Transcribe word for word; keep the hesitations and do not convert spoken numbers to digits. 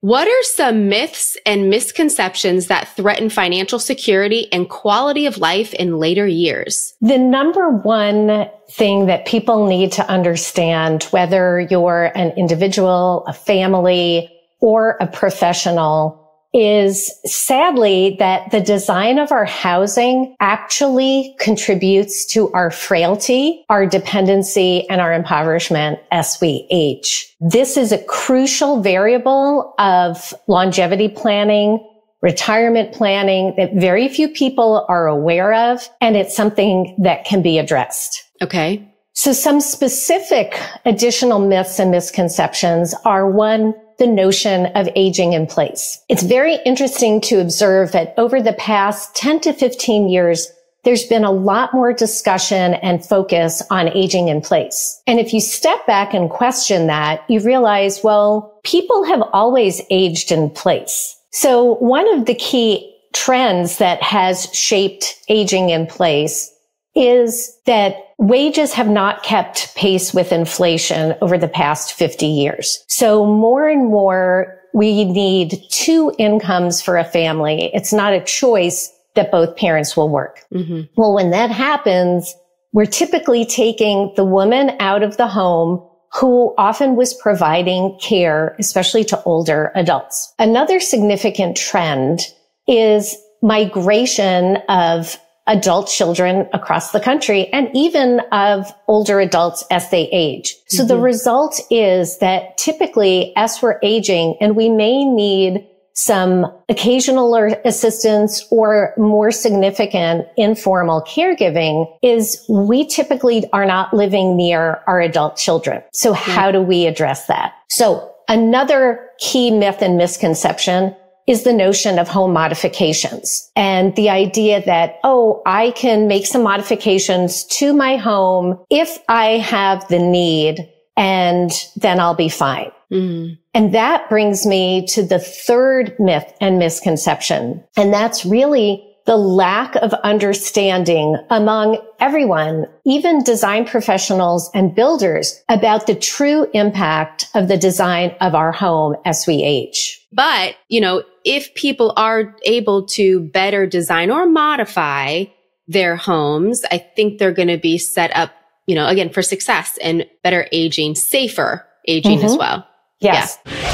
What are some myths and misconceptions that threaten financial security and quality of life in later years? The number one thing that people need to understand, whether you're an individual, a family, or a professional, is sadly that the design of our housing actually contributes to our frailty, our dependency, and our impoverishment as we age. This is a crucial variable of longevity planning, retirement planning, that very few people are aware of, and it's something that can be addressed. Okay. So some specific additional myths and misconceptions are, one, the notion of aging in place. It's very interesting to observe that over the past ten to fifteen years, there's been a lot more discussion and focus on aging in place. And if you step back and question that, you realize, well, people have always aged in place. So one of the key trends that has shaped aging in place is that wages have not kept pace with inflation over the past fifty years. So more and more, we need two incomes for a family. It's not a choice that both parents will work. Mm-hmm. Well, when that happens, we're typically taking the woman out of the home, who often was providing care, especially to older adults. Another significant trend is migration of adult children across the country, and even of older adults as they age. So mm-hmm. the result is that typically as we're aging, and we may need some occasional assistance or more significant informal caregiving, is we typically are not living near our adult children. So mm-hmm. how do we address that? So another key myth and misconception is the notion of home modifications, and the idea that, oh, I can make some modifications to my home if I have the need, and then I'll be fine. Mm-hmm. And that brings me to the third myth and misconception. And that's really the lack of understanding among everyone, even design professionals and builders, about the true impact of the design of our home as we age. But, you know, if people are able to better design or modify their homes, I think they're going to be set up, you know, again, for success and better aging, safer aging mm-hmm. as well. Yes. Yeah.